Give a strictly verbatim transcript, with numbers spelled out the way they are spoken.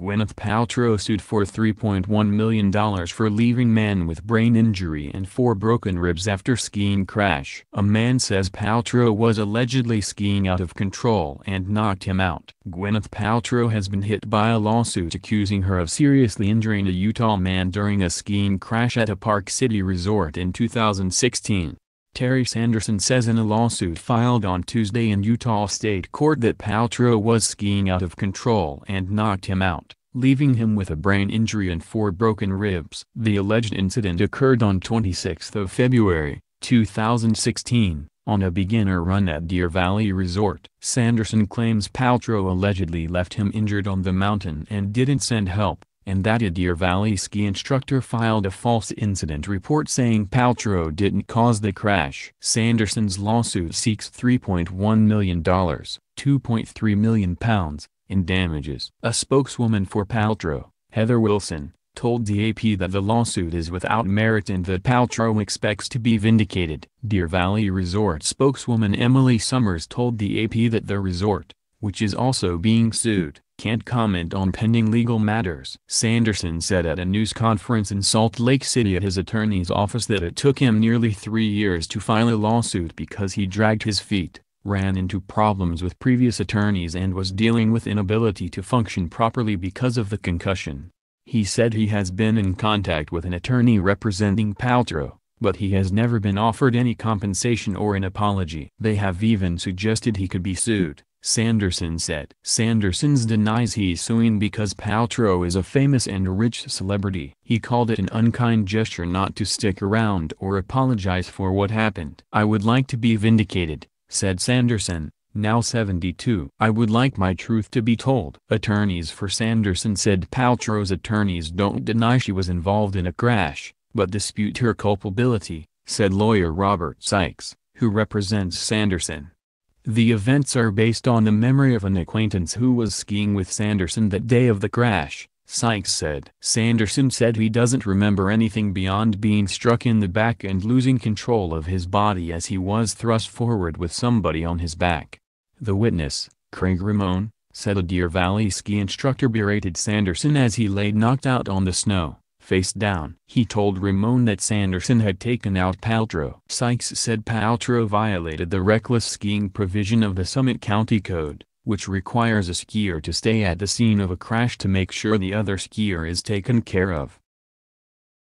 Gwyneth Paltrow sued for three point one million dollars for leaving man with brain injury and four broken ribs after skiing crash. A man says Paltrow was allegedly skiing out of control and knocked him out. Gwyneth Paltrow has been hit by a lawsuit accusing her of seriously injuring a Utah man during a skiing crash at a Park City resort in two thousand sixteen. Terry Sanderson says in a lawsuit filed on Tuesday in Utah State Court that Paltrow was skiing out of control and knocked him out, leaving him with a brain injury and four broken ribs. The alleged incident occurred on the twenty-sixth of February, two thousand sixteen, on a beginner run at Deer Valley Resort. Sanderson claims Paltrow allegedly left him injured on the mountain and didn't send help, and that a Deer Valley ski instructor filed a false incident report saying Paltrow didn't cause the crash. Sanderson's lawsuit seeks three point one million dollars, two point three million pounds, in damages. A spokeswoman for Paltrow, Heather Wilson, told the A P that the lawsuit is without merit and that Paltrow expects to be vindicated. Deer Valley Resort spokeswoman Emily Summers told the A P that the resort, which is also being sued, can't comment on pending legal matters. Sanderson said at a news conference in Salt Lake City at his attorney's office that it took him nearly three years to file a lawsuit because he dragged his feet, ran into problems with previous attorneys, and was dealing with inability to function properly because of the concussion. He said he has been in contact with an attorney representing Paltrow, but he has never been offered any compensation or an apology. They have even suggested he could be sued, Sanderson said. Sanderson denies he's suing because Paltrow is a famous and rich celebrity. He called it an unkind gesture not to stick around or apologize for what happened. "I would like to be vindicated," said Sanderson, now seventy-two. "I would like my truth to be told." Attorneys for Sanderson said Paltrow's attorneys don't deny she was involved in a crash, but dispute her culpability, said lawyer Robert Sykes, who represents Sanderson. The events are based on the memory of an acquaintance who was skiing with Sanderson that day of the crash, Sykes said. Sanderson said he doesn't remember anything beyond being struck in the back and losing control of his body as he was thrust forward with somebody on his back. The witness, Craig Ramon, said a Deer Valley ski instructor berated Sanderson as he lay knocked out on the snow, face down. He told Ramon that Sanderson had taken out Paltrow. Sykes said Paltrow violated the reckless skiing provision of the Summit County Code, which requires a skier to stay at the scene of a crash to make sure the other skier is taken care of.